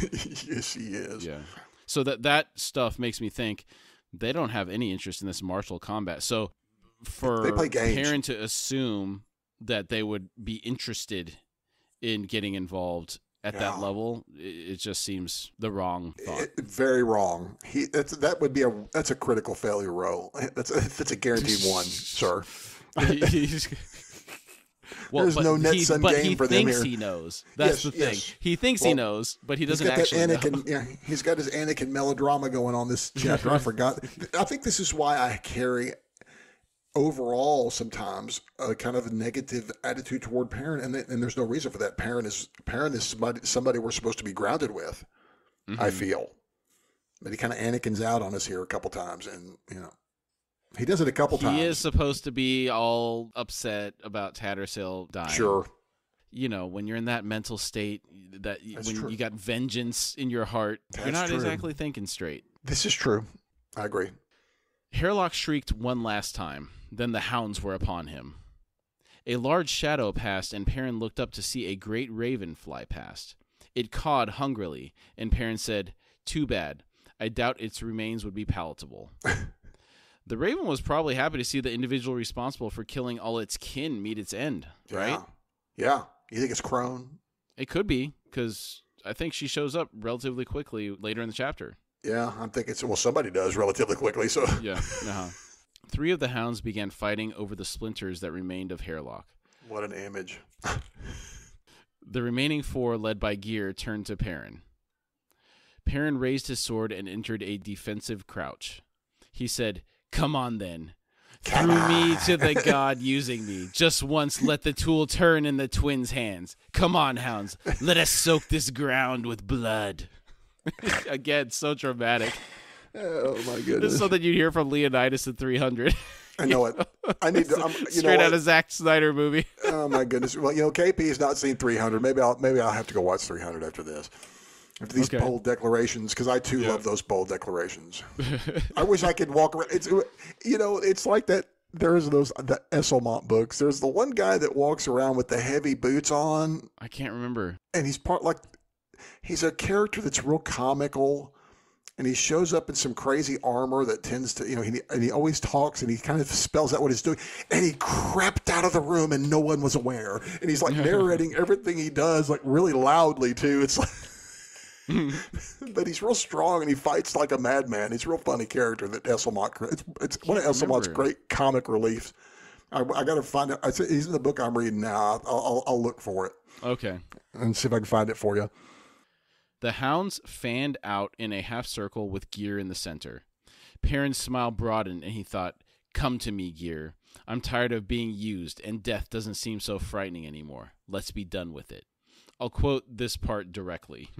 Yes, he is. Yeah. So that that stuff makes me think they don't have any interest in this martial combat. So for Perrin to assume that they would be interested in getting involved at yeah. that level, it, it just seems the wrong thought. It, very wrong. He that's that would be a that's a critical failure role. That's a, that's a guaranteed one, sir. he, he's, Well, There's no net he, sun game he for them here. He thinks he knows. That's yes, the thing. Yes. He thinks well, he knows, but he doesn't actually Anakin, know. Yeah, he's got his Anakin melodrama going on this chapter. I forgot. I think this is why I carry overall sometimes a kind of a negative attitude toward Perrin, and, and there's no reason for that. Perrin is Perrin is somebody, somebody we're supposed to be grounded with. Mm-hmm. I feel, but he kind of Anakin's out on us here a couple times, and you know. He does it a couple he times. He is supposed to be all upset about Tattersail dying. Sure. You know, when you're in that mental state, that That's when true. you got vengeance in your heart, That's you're not true. exactly thinking straight. This is true. I agree. Hairlock shrieked one last time. Then the hounds were upon him. A large shadow passed, and Perrin looked up to see a great raven fly past. It cawed hungrily, and Perrin said, "Too bad. I doubt its remains would be palatable." The raven was probably happy to see the individual responsible for killing all its kin meet its end, right? Yeah. yeah. You think it's Crone? It could be, because I think she shows up relatively quickly later in the chapter. Yeah, I'm thinking, well, somebody does relatively quickly, so... yeah, uh-huh. Three of the hounds began fighting over the splinters that remained of Hairlock. What an image. The remaining four, led by Gear, turned to Perrin. Perrin raised his sword and entered a defensive crouch. He said... "Come on, then. Come Through on. me to the god using me. Just once let the tool turn in the twins' hands. Come on, hounds. Let us soak this ground with blood." Again, so dramatic. Oh, my goodness. This is something you hear from Leonidas in three hundred. I know it. I need to, I'm, you Straight know out of Zack Snyder movie. Oh, my goodness. Well, you know, K P's not seen three hundred. Maybe I'll, maybe I'll have to go watch three hundred after this. After these okay. bold declarations, because I too yeah. love those bold declarations. I wish I could walk around. It's, you know, it's like that. There's those the Esselmont books. There's the one guy that walks around with the heavy boots on. I can't remember. And he's part like he's a character that's real comical, and he shows up in some crazy armor that tends to, you know, he, and he always talks and he kind of spells out what he's doing. And he crept out of the room and no one was aware. And he's like narrating everything he does, like really loudly too. It's like. But he's real strong and he fights like a madman. He's a real funny character that Esselmont. It's, it's one of Esselmont's great comic reliefs. I, I got to find it. It's, he's in the book I'm reading now. I'll, I'll, I'll look for it. Okay. And see if I can find it for you. The hounds fanned out in a half circle with Gear in the center. Perrin's smile broadened and he thought, "Come to me, Gear. I'm tired of being used and death doesn't seem so frightening anymore. Let's be done with it." I'll quote this part directly.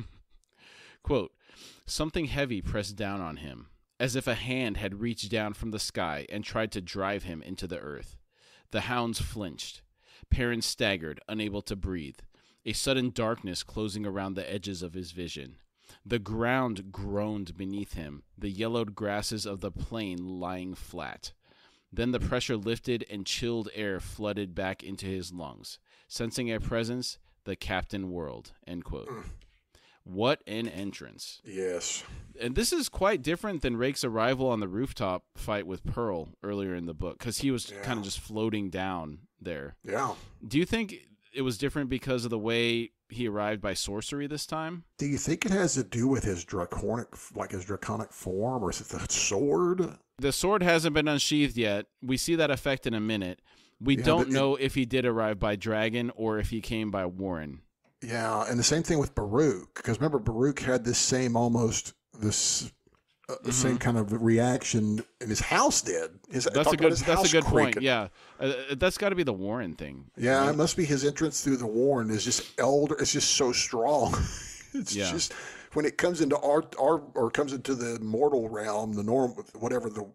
Quote, "Something heavy pressed down on him, as if a hand had reached down from the sky and tried to drive him into the earth. The hounds flinched. Perrin staggered, unable to breathe, a sudden darkness closing around the edges of his vision. The ground groaned beneath him, the yellowed grasses of the plain lying flat. Then the pressure lifted and chilled air flooded back into his lungs. Sensing a presence, the captain whirled." End quote. What an entrance. Yes. And this is quite different than Rake's arrival on the rooftop fight with Pearl earlier in the book, because he was yeah. kind of just floating down there. Yeah. Do you think it was different because of the way he arrived by sorcery this time? Do you think it has to do with his draconic, like his draconic form, or is it the sword? The sword hasn't been unsheathed yet. We see that effect in a minute. We yeah, don't know it, if he did arrive by dragon or if he came by Warren. Yeah, and the same thing with Baruch, because remember, Baruch had this same almost this uh, mm-hmm. same kind of reaction, and his house did. His, that's a good. That's a good creaking. point. Yeah, uh, that's got to be the Warren thing. Yeah, right? It must be his entrance through the Warren is just elder. It's just so strong. It's yeah. just when it comes into our our or comes into the mortal realm, the norm, whatever the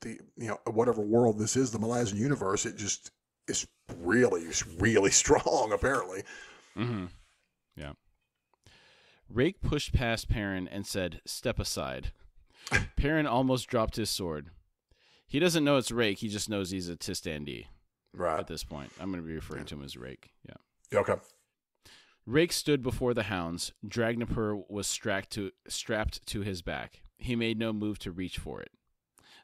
the you know whatever world this is, the Malazan universe. It just is really it's really strong apparently. Mm-hmm. Yeah. Rake pushed past Perrin and said, "Step aside." Perrin almost dropped his sword. He doesn't know it's Rake. He just knows he's a T'istandee. Right. At this point, I'm going to be referring to him as Rake. Yeah. Okay. Rake stood before the hounds. Dragnipur was strapped to, strapped to his back. He made no move to reach for it.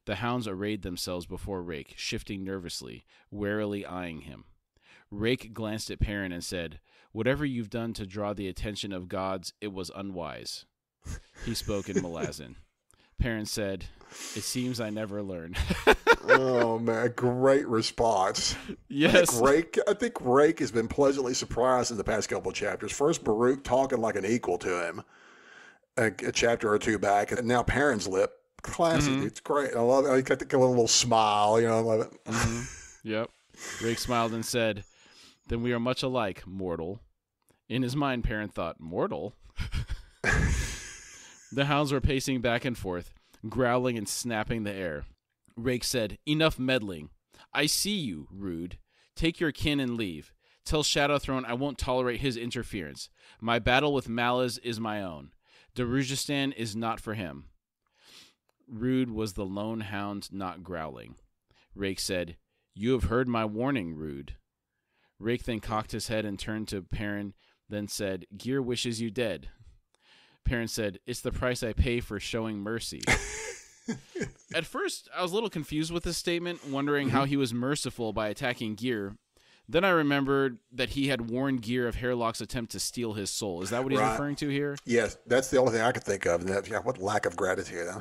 The hounds arrayed themselves before Rake, shifting nervously, warily eyeing him. Rake glanced at Perrin and said, "Whatever you've done to draw the attention of gods, it was unwise." He spoke in Malazan. Perrin said, "It seems I never learn." Oh, man. Great response. Yes. I think, Rake, I think Rake has been pleasantly surprised in the past couple of chapters. First, Baruch talking like an equal to him a, a chapter or two back, and now Perrin's lip classic. Mm-hmm. It's great. I love it. I got the little smile. You know, I love it. Mm-hmm. Yep. Rake smiled and said, "Then we are much alike, mortal." In his mind, Perrin thought, "Mortal." The hounds were pacing back and forth, growling and snapping the air. Rake said, "Enough meddling. I see you, Rude. Take your kin and leave. Tell Shadowthrone I won't tolerate his interference. My battle with Malaz is my own. Darujistan is not for him." Rude was the lone hound not growling. Rake said, "You have heard my warning, Rude." Rake then cocked his head and turned to Perrin, then said, "Gear wishes you dead." Perrin said, "It's the price I pay for showing mercy." At first, I was a little confused with this statement, wondering how he was merciful by attacking Gear. Then I remembered that he had warned Gear of Hairlock's attempt to steal his soul. Is that what he's right. referring to here? Yes, that's the only thing I could think of. And that, yeah, what lack of gratitude, huh?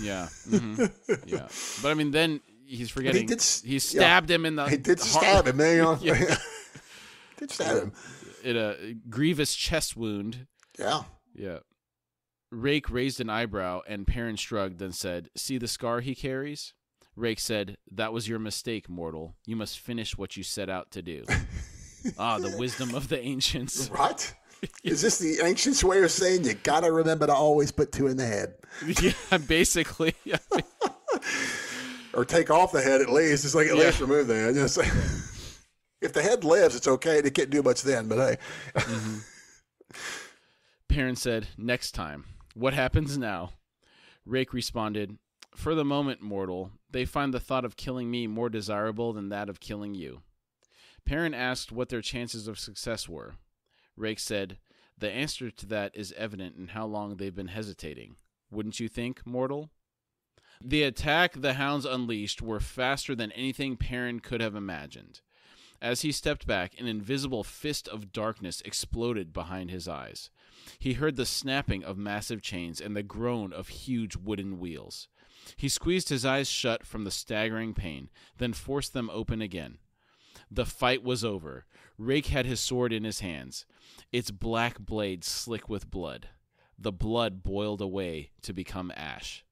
Yeah, mm-hmm. yeah. But I mean, then he's forgetting. He, did, he stabbed yeah, him in the. He did stab him. You know? yeah. Did stab him. It a grievous chest wound. Yeah. Yeah. Rake raised an eyebrow, and Perrin shrugged, then said, "See the scar he carries?" Rake said, "That was your mistake, mortal. You must finish what you set out to do." Ah, the wisdom of the ancients. What? Is this the ancients' way of saying you got to remember to always put two in the head? Yeah, basically. I mean, or take off the head at least. It's like at yeah. least remove the head. Just, if the head lives, it's okay. They can't do much then, but hey. Mm-hmm. Perrin said, "Next time. What happens now?" Rake responded, "For the moment, mortal, they find the thought of killing me more desirable than that of killing you." Perrin asked what their chances of success were. Rake said, "The answer to that is evident in how long they've been hesitating. Wouldn't you think, mortal?" The attack the hounds unleashed were faster than anything Perrin could have imagined. As he stepped back, an invisible fist of darkness exploded behind his eyes. He heard the snapping of massive chains and the groan of huge wooden wheels. He squeezed his eyes shut from the staggering pain, then forced them open again. The fight was over. Rake had his sword in his hands, its black blade slick with blood. The blood boiled away to become ash.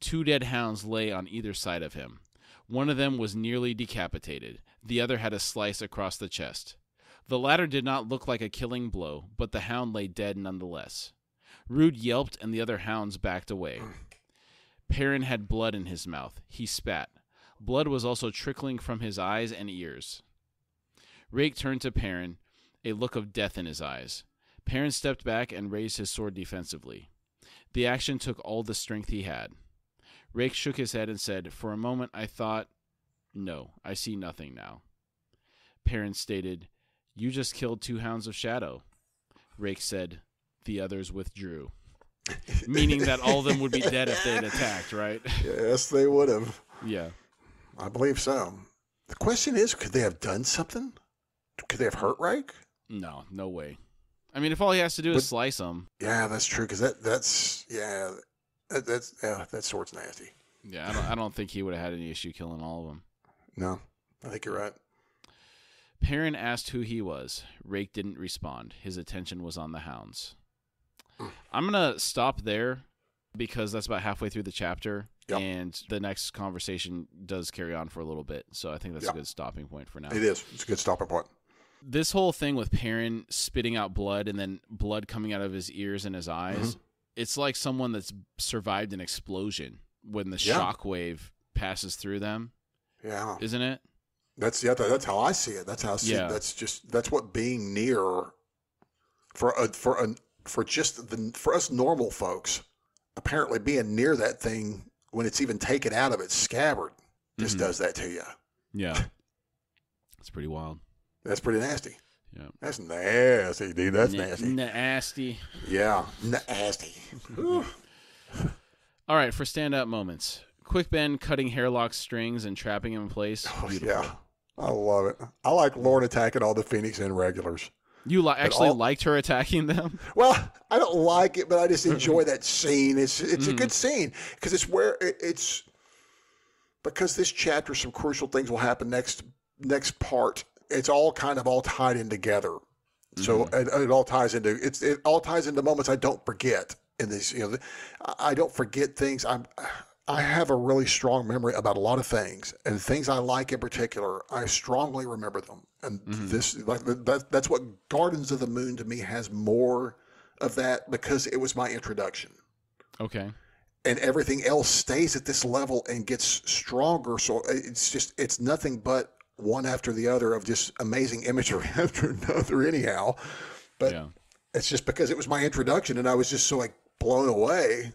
Two dead hounds lay on either side of him. One of them was nearly decapitated. The other had a slice across the chest. The latter did not look like a killing blow, but the hound lay dead nonetheless. Rude yelped, and the other hounds backed away. Perrin had blood in his mouth. He spat. Blood was also trickling from his eyes and ears. Rake turned to Perrin, a look of death in his eyes. Perrin stepped back and raised his sword defensively. The action took all the strength he had. Rake shook his head and said, "For a moment I thought, no, I see nothing now." Perrin stated, "You just killed two hounds of shadow." Rake said, "The others withdrew." Meaning that all of them would be dead if they had attacked, right? Yes, they would have. Yeah. I believe so. The question is, could they have done something? Could they have hurt Rake? No, no way. I mean, if all he has to do but, is slice them. Yeah, that's true, because that, that's, yeah, that, that's, yeah, that sword's nasty. Yeah, I don't, I don't think he would have had any issue killing all of them. No, I think you're right. Perrin asked who he was. Rake didn't respond. His attention was on the hounds. I'm going to stop there because that's about halfway through the chapter, yep. and the next conversation does carry on for a little bit, so I think that's yep. a good stopping point for now. It is. It's a good stopping point. This whole thing with Perrin spitting out blood and then blood coming out of his ears and his eyes, mm-hmm. it's like someone that's survived an explosion when the yeah. shockwave passes through them. Yeah. Isn't it? That's yeah. That's how I see it. That's how I see yeah. it. That's just that's what being near for a, for an for just the for us normal folks, apparently being near that thing when it's even taken out of its scabbard just mm-hmm. does that to you. Yeah, it's pretty wild. That's pretty nasty. Yeah, that's nasty, dude. That's Na- nasty. Nasty. Yeah, nasty. All right, for standout moments, Quick Ben cutting Hairlock's strings and trapping him in place. Oh, yeah, I love it. I like Lorn attacking all the Phoenix and regulars. You li- actually all- liked her attacking them? Well, I don't like it, but I just enjoy that scene. It's it's mm-hmm. a good scene because it's where it, it's because this chapter, some crucial things will happen next next part. It's all kind of all tied in together, mm-hmm. so it, it all ties into it's it all ties into moments I don't forget. and these, you know, I don't forget things. I'm, I have a really strong memory about a lot of things, and things I like in particular, I strongly remember them. And mm-hmm. this, like that, that's what Gardens of the Moon to me has more of that, because it was my introduction. Okay. And everything else stays at this level and gets stronger. So it's just, it's nothing but one after the other of just amazing imagery after another anyhow. But yeah. it's just because it was my introduction, and I was just so like blown away.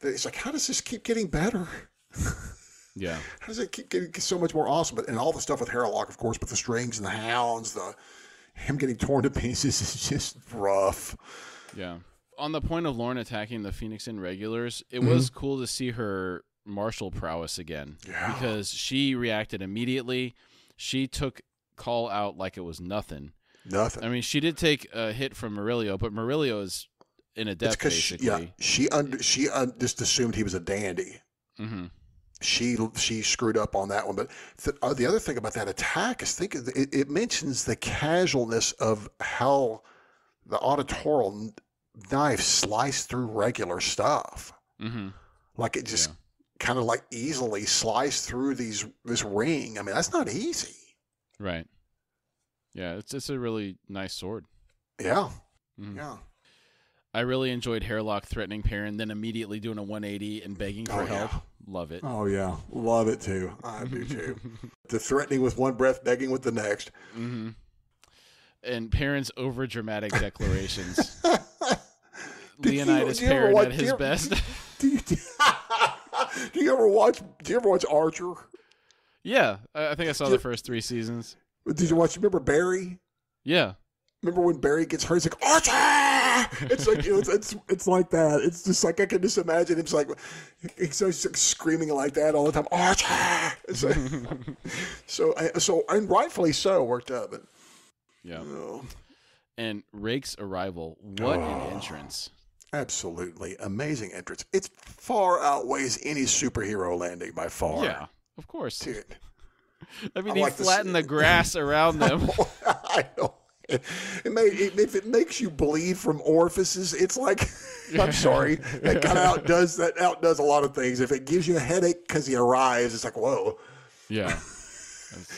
That it's like, how does this keep getting better? Yeah. How does it keep getting so much more awesome? But, and all the stuff with Hairlock, of course, but the strings and the hounds, the him getting torn to pieces is just rough. Yeah. On the point of Lorn attacking the Phoenix Inn regulars, it mm-hmm. was cool to see her martial prowess again. Yeah. Because she reacted immediately. She took Coll out like it was nothing. Nothing. I mean, she did take a hit from Murillo, but Murillo is in a death, basically. She, yeah, she under, she un, just assumed he was a dandy. Mm-hmm. She she screwed up on that one. But th uh, the other thing about that attack is, think of, it, it mentions the casualness of how the Odotaro knife sliced through regular stuff. Mm-hmm. Like it just yeah. kind of like easily sliced through these this ring. I mean, that's not easy. Right. Yeah, it's it's a really nice sword. Yeah. Mm-hmm. Yeah. I really enjoyed Hairlock threatening Perrin, then immediately doing a one eighty and begging for oh, help. Yeah. Love it. Oh yeah, love it too. I do too. The threatening with one breath, begging with the next. Mm-hmm. And Perrin's over dramatic declarations. Leonidas you, Perrin watch, at his do you, best. Do you, do, you, do you ever watch? Do you ever watch Archer? Yeah, I think I saw do the you, first three seasons. Did yeah. you watch? Remember Barry? Yeah. Remember when Barry gets hurt? He's like Archer. It's like you know, it's, it's it's like that. It's just like I can just imagine him like he's like screaming like that all the time. Archer. It's like, so so and rightfully so, worked up. But, yeah. You know. And Rake's arrival. What oh, an entrance! Absolutely amazing entrance. It far outweighs any superhero landing by far. Yeah, of course. Dude, I mean, I he like flattened the grass around them. I know. It, it may, it, if it makes you bleed from orifices, it's like I'm sorry. That kind of outdoes that outdoes a lot of things. If it gives you a headache because he arrives, it's like whoa. Yeah. That's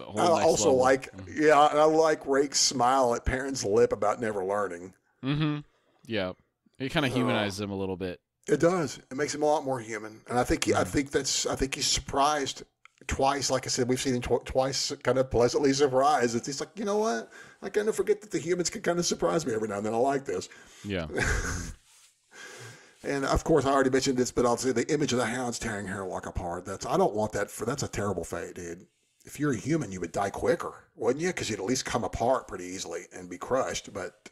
I also level. like, yeah, I like Rake's smile at Perrin's lip about never learning. Mm-hmm. Yeah, it kind of humanizes uh, him a little bit. It does. It makes him a lot more human, and I think he, yeah. I think that's I think he's surprised twice. Like I said, we've seen him tw twice, kind of pleasantly surprised. It's he's like, you know what? I kind of forget that the humans can kind of surprise me every now and then. I like this. Yeah. And of course, I already mentioned this, but I'll say the image of the hounds tearing Hairlock apart. That's I don't want that for. That's a terrible fate, dude. If you're a human, you would die quicker, wouldn't you? Because you'd at least come apart pretty easily and be crushed. But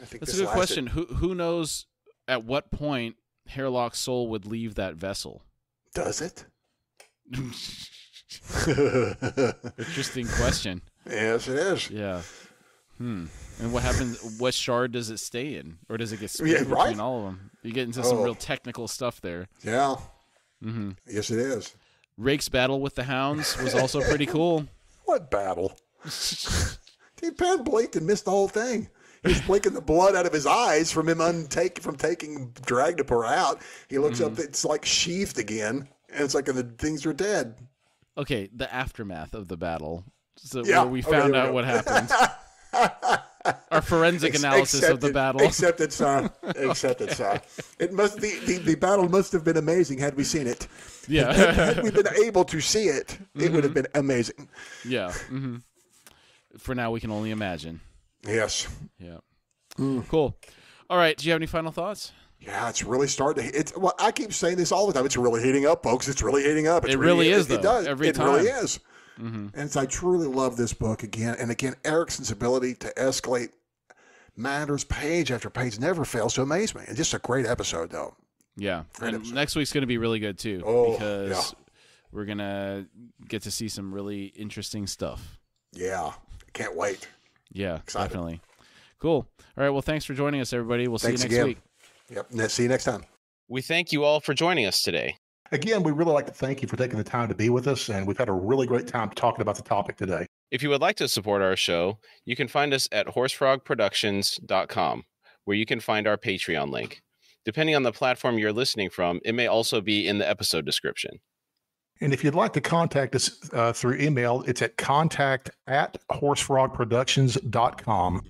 I think that's this a good lasted. question. Who who knows at what point Hairlock's soul would leave that vessel? Does it? Interesting question. Yes, it is. Yeah. Hmm. And what happens? What shard does it stay in, or does it get split yeah, between right? all of them? You get into oh. some real technical stuff there. Yeah. Mm-hmm. Yes, it is. Rake's battle with the hounds was also pretty cool. What battle? Dude, Perrin blinked and missed the whole thing. He was blinking the blood out of his eyes from him untake from taking Dragnipur out. He looks mm-hmm. up; it's like sheathed again, and it's like and the things are dead. Okay, the aftermath of the battle, so yeah. where we found okay, out we what happened. Our forensic analysis except of the it, battle. Except it's uh, except it's uh, it must the, the the battle must have been amazing had we seen it. Yeah, had, had we been able to see it, it mm-hmm. would have been amazing. Yeah. Mm-hmm. For now, we can only imagine. Yes. Yeah. Mm. Cool. All right. Do you have any final thoughts? Yeah, it's really starting to. It's well, I keep saying this all the time. It's really heating up, folks. It's really heating up. It's it really, really is. Though, it does. Every it time. really is. Mm-hmm. And it's, I truly love this book again and again. Erickson's ability to escalate matters page after page never fails to amaze me. It's just a great episode, though. Yeah, great and episode. Next week's going to be really good too oh, because yeah. we're gonna get to see some really interesting stuff. Yeah, can't wait. Yeah, Excited. definitely. Cool. All right. Well, thanks for joining us, everybody. We'll thanks see you next again. week. Yep. See you next time. We thank you all for joining us today. Again, we really like to thank you for taking the time to be with us, and we've had a really great time talking about the topic today. If you would like to support our show, you can find us at horse frog productions dot com, where you can find our Patreon link. Depending on the platform you're listening from, it may also be in the episode description. And if you'd like to contact us uh, through email, it's at contact at horsefrogproductions dot com.